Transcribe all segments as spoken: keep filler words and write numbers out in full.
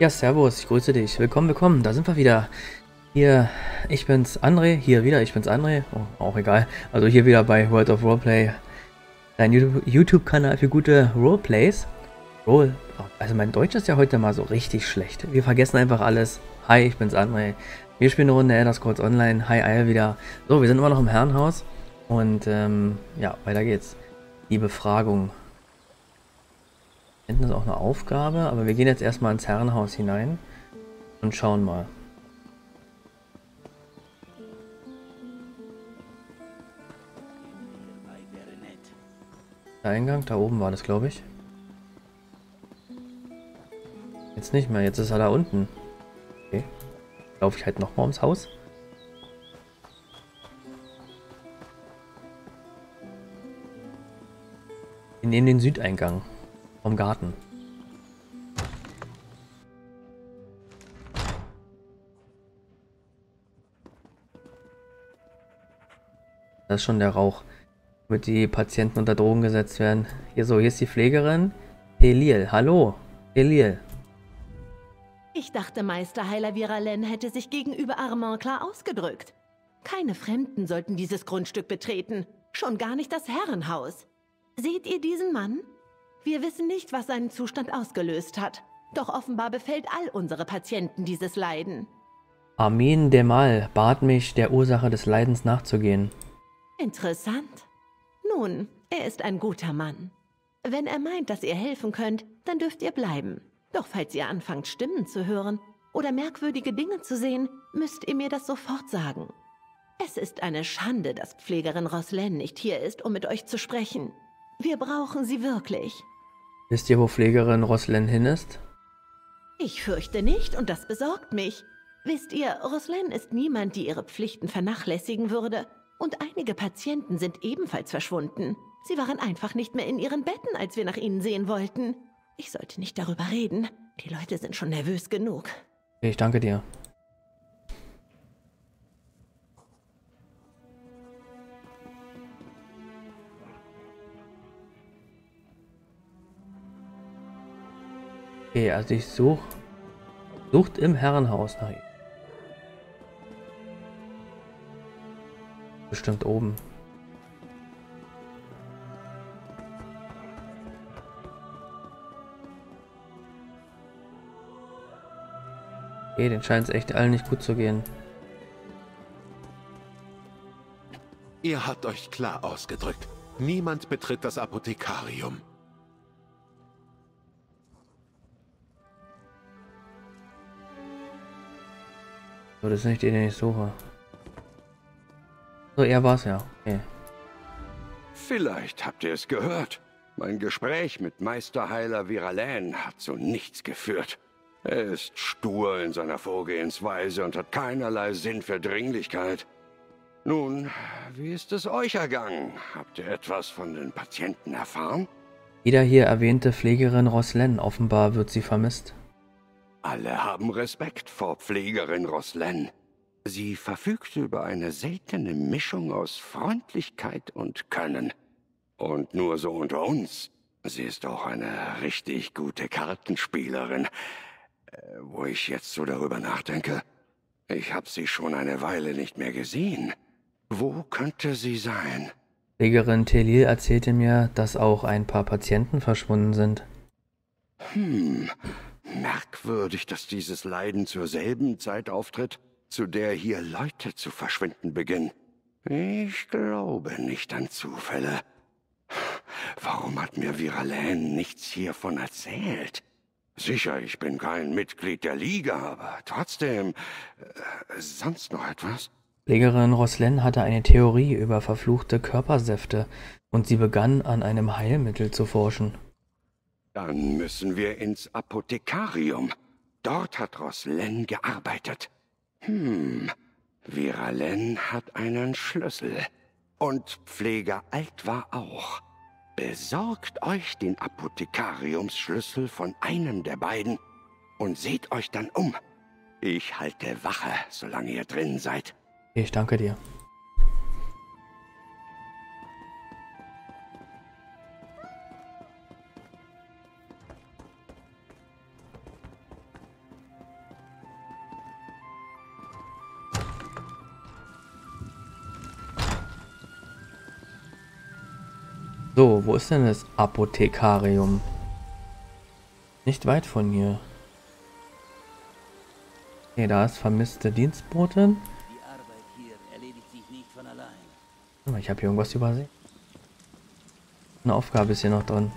Ja, servus, ich grüße dich. Willkommen, willkommen, da sind wir wieder. Hier, ich bin's, André. Hier wieder, ich bin's, André. Oh, auch egal. Also hier wieder bei World of Roleplay. Dein YouTube-Kanal für gute Roleplays. Roll. Also mein Deutsch ist ja heute mal so richtig schlecht. Wir vergessen einfach alles. Hi, ich bin's, André. Wir spielen eine Runde Elder Scrolls Online. Hi, Eier wieder. So, wir sind immer noch im Herrenhaus. Und, ähm, ja, weiter geht's. Die Befragung. Hinten ist auch eine Aufgabe, aber wir gehen jetzt erstmal ins Herrenhaus hinein und schauen mal. Der Eingang, da oben war das, glaube ich. Jetzt nicht mehr, jetzt ist er da unten. Okay. Laufe ich halt nochmal ums Haus. Wir nehmen den Südeingang. Vom Garten. Das ist schon der Rauch, damit die Patienten unter Drogen gesetzt werden. Hier so, hier ist die Pflegerin Theliel. Hallo, Elil. Ich dachte, Meister Heiler Viralain hätte sich gegenüber Armand klar ausgedrückt. Keine Fremden sollten dieses Grundstück betreten, schon gar nicht das Herrenhaus. Seht ihr diesen Mann? Wir wissen nicht, was seinen Zustand ausgelöst hat. Doch offenbar befällt all unsere Patienten dieses Leiden. Armand Demal bat mich, der Ursache des Leidens nachzugehen. Interessant. Nun, er ist ein guter Mann. Wenn er meint, dass ihr helfen könnt, dann dürft ihr bleiben. Doch falls ihr anfangt, Stimmen zu hören oder merkwürdige Dinge zu sehen, müsst ihr mir das sofort sagen. Es ist eine Schande, dass Pflegerin Roslenn nicht hier ist, um mit euch zu sprechen. Wir brauchen sie wirklich. Wisst ihr, wo Pflegerin Roslenn hin ist? Ich fürchte nicht und das besorgt mich. Wisst ihr, Roslenn ist niemand, die ihre Pflichten vernachlässigen würde. Und einige Patienten sind ebenfalls verschwunden. Sie waren einfach nicht mehr in ihren Betten, als wir nach ihnen sehen wollten. Ich sollte nicht darüber reden. Die Leute sind schon nervös genug. Ich danke dir. Okay, also ich suche, sucht im Herrenhaus nach ihm. Bestimmt oben. Okay, den scheint es echt allen nicht gut zu gehen. Ihr habt euch klar ausgedrückt. Niemand betritt das Apothekarium. So, das ist nicht den, den ich suche. So, er war's ja. Okay. Vielleicht habt ihr es gehört. Mein Gespräch mit Meister Heiler Viralain hat zu nichts geführt. Er ist stur in seiner Vorgehensweise und hat keinerlei Sinn für Dringlichkeit. Nun, wie ist es euch ergangen? Habt ihr etwas von den Patienten erfahren? Jeder hier erwähnte Pflegerin Roslenn, offenbar wird sie vermisst. Alle haben Respekt vor Pflegerin Roslenn. Sie verfügt über eine seltene Mischung aus Freundlichkeit und Können. Und nur so unter uns. Sie ist auch eine richtig gute Kartenspielerin. Äh, wo ich jetzt so darüber nachdenke, ich habe sie schon eine Weile nicht mehr gesehen. Wo könnte sie sein? Pflegerin Theliel erzählte mir, dass auch ein paar Patienten verschwunden sind. Hm... Merkwürdig, dass dieses Leiden zur selben Zeit auftritt, zu der hier Leute zu verschwinden beginnen. Ich glaube nicht an Zufälle. Warum hat mir Viralain nichts hiervon erzählt? Sicher, ich bin kein Mitglied der Liga, aber trotzdem... Äh, sonst noch etwas? Pflegerin Roslenn hatte eine Theorie über verfluchte Körpersäfte und sie begann, an einem Heilmittel zu forschen. Dann müssen wir ins Apothekarium. Dort hat Roslenn gearbeitet. Hm, Viralain hat einen Schlüssel. Und Pfleger Altwar auch. Besorgt euch den Apothekariumsschlüssel von einem der beiden und seht euch dann um. Ich halte Wache, solange ihr drin seid. Ich danke dir. So, wo ist denn das Apothekarium? Nicht weit von hier. Okay, da ist vermisste Dienstbotin. Die Arbeit hier erledigt sich nicht von allein. Ich habe hier irgendwas übersehen. Eine Aufgabe ist hier noch drin.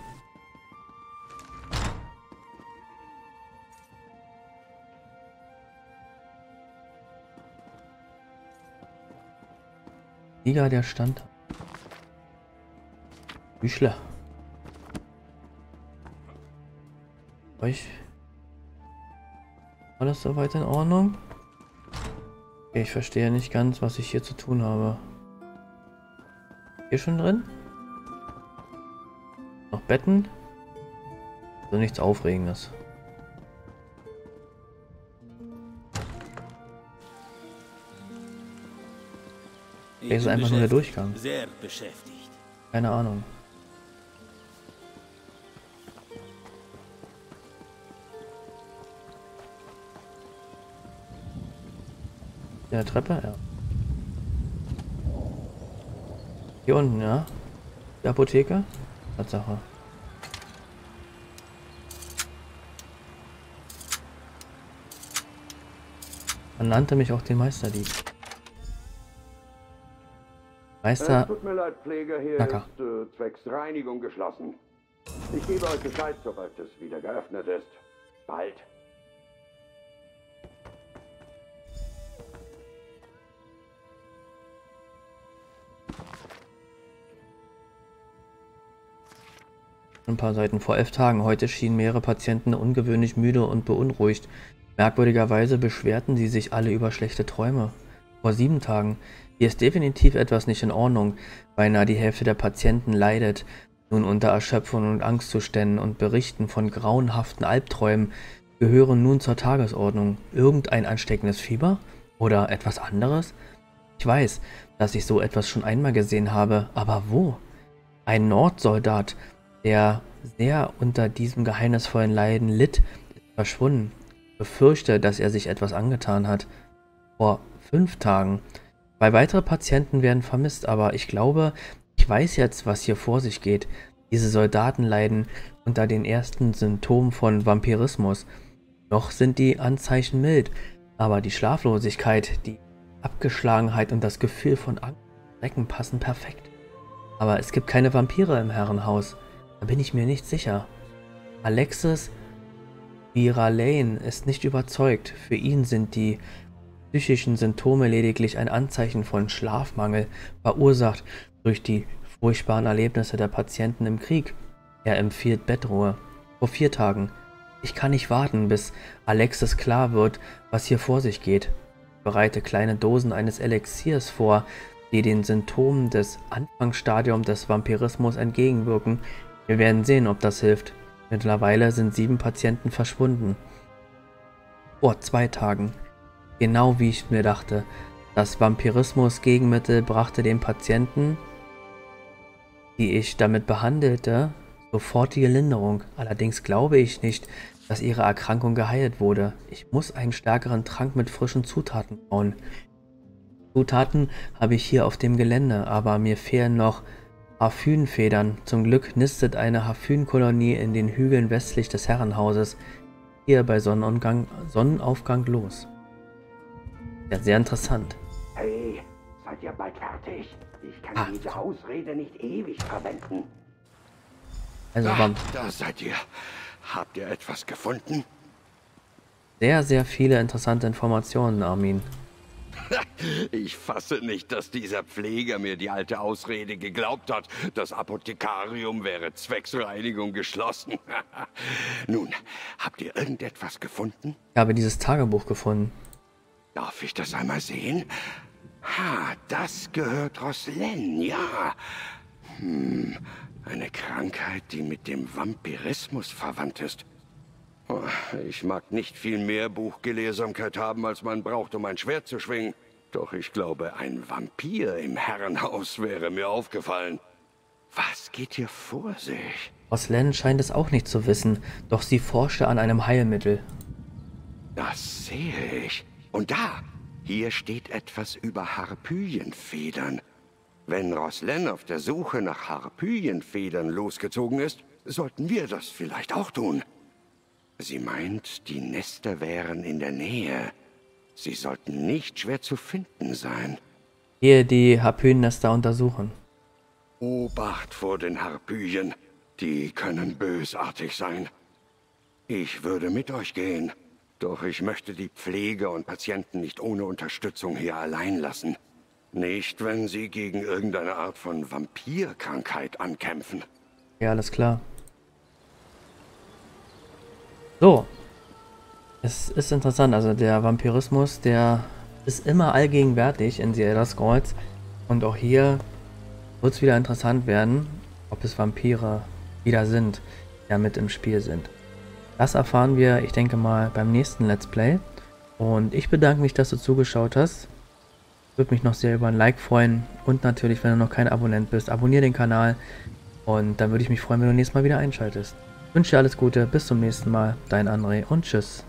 Liga der Stand. Büchler. Euch. Alles soweit in Ordnung? Okay, ich verstehe nicht ganz, was ich hier zu tun habe. Hier schon drin? Noch Betten? Also nichts Aufregendes. Ich ist einfach nur der Durchgang. Sehr beschäftigt. Keine Ahnung. Der Treppe, ja. Hier unten, ja. Die Apotheke? Tatsache. Man nannte mich auch den Meisterdieb. Meister. Es tut mir leid, Pfleger, hier Nacker. Ist äh, zwecks Reinigung geschlossen. Ich gebe euch Bescheid, sobald es wieder geöffnet ist. Bald. Ein paar Seiten. Vor elf Tagen heute schienen mehrere Patienten ungewöhnlich müde und beunruhigt. Merkwürdigerweise beschwerten sie sich alle über schlechte Träume. Vor sieben Tagen. Hier ist definitiv etwas nicht in Ordnung. Beinahe die Hälfte der Patienten leidet nun unter Erschöpfung und Angstzuständen, und Berichten von grauenhaften Albträumen gehören nun zur Tagesordnung. Irgendein ansteckendes Fieber? Oder etwas anderes? Ich weiß, dass ich so etwas schon einmal gesehen habe, aber wo? Ein Nordsoldat, der sehr unter diesem geheimnisvollen Leiden litt, ist verschwunden. Ich befürchte, dass er sich etwas angetan hat. Vor fünf Tagen. Zwei weitere Patienten werden vermisst, aber ich glaube, ich weiß jetzt, was hier vor sich geht. Diese Soldaten leiden unter den ersten Symptomen von Vampirismus. Noch sind die Anzeichen mild, aber die Schlaflosigkeit, die Abgeschlagenheit und das Gefühl von Angst und Schrecken passen perfekt. Aber es gibt keine Vampire im Herrenhaus, da bin ich mir nicht sicher. Alexis Viralain ist nicht überzeugt, für ihn sind die psychischen Symptome lediglich ein Anzeichen von Schlafmangel, verursacht durch die furchtbaren Erlebnisse der Patienten im Krieg. Er empfiehlt Bettruhe. Vor vier Tagen. Ich kann nicht warten, bis Alexis klar wird, was hier vor sich geht. Ich bereite kleine Dosen eines Elixiers vor, die den Symptomen des Anfangsstadiums des Vampirismus entgegenwirken. Wir werden sehen, ob das hilft. Mittlerweile sind sieben Patienten verschwunden. Vor zwei Tagen. Genau wie ich mir dachte, das Vampirismus-Gegenmittel brachte den Patienten, die ich damit behandelte, sofortige Linderung. Allerdings glaube ich nicht, dass ihre Erkrankung geheilt wurde. Ich muss einen stärkeren Trank mit frischen Zutaten bauen. Zutaten habe ich hier auf dem Gelände, aber mir fehlen noch Harfynfedern. Zum Glück nistet eine Harfynkolonie in den Hügeln westlich des Herrenhauses. Hier bei Sonnenungang, Sonnenaufgang los. Ja, sehr interessant. Hey, seid ihr bald fertig? Ich kann Ach. diese Ausrede nicht ewig verwenden. Also, Ach, da seid ihr. Habt ihr etwas gefunden? Sehr, sehr viele interessante Informationen, Armin. Ich fasse nicht, dass dieser Pfleger mir die alte Ausrede geglaubt hat. Das Apothekarium wäre zwecks Reinigung geschlossen. Nun, habt ihr irgendetwas gefunden? Ich habe dieses Tagebuch gefunden. Darf ich das einmal sehen? Ha, das gehört Roslenn, ja. Hm, eine Krankheit, die mit dem Vampirismus verwandt ist. Oh, ich mag nicht viel mehr Buchgelesenheit haben, als man braucht, um ein Schwert zu schwingen. Doch ich glaube, ein Vampir im Herrenhaus wäre mir aufgefallen. Was geht hier vor sich? Roslenn scheint es auch nicht zu wissen, doch sie forschte an einem Heilmittel. Das sehe ich. Und da, hier steht etwas über Harpyenfedern. Wenn Roslenn auf der Suche nach Harpyjenfedern losgezogen ist, sollten wir das vielleicht auch tun. Sie meint, die Nester wären in der Nähe. Sie sollten nicht schwer zu finden sein. Hier die Harpyennester untersuchen. Obacht vor den Harpyen. Die können bösartig sein. Ich würde mit euch gehen. Doch ich möchte die Pfleger und Patienten nicht ohne Unterstützung hier allein lassen. Nicht, wenn sie gegen irgendeine Art von Vampirkrankheit ankämpfen. Ja, alles klar. So. Es ist interessant, also der Vampirismus, der ist immer allgegenwärtig in The Elder Scrolls. Und auch hier wird es wieder interessant werden, ob es Vampire wieder sind, die damit im Spiel sind. Das erfahren wir, ich denke mal, beim nächsten Let's Play. Und ich bedanke mich, dass du zugeschaut hast. Würde mich noch sehr über ein Like freuen. Und natürlich, wenn du noch kein Abonnent bist, abonniere den Kanal. Und dann würde ich mich freuen, wenn du nächstes Mal wieder einschaltest. Ich wünsche dir alles Gute, bis zum nächsten Mal. Dein André und tschüss.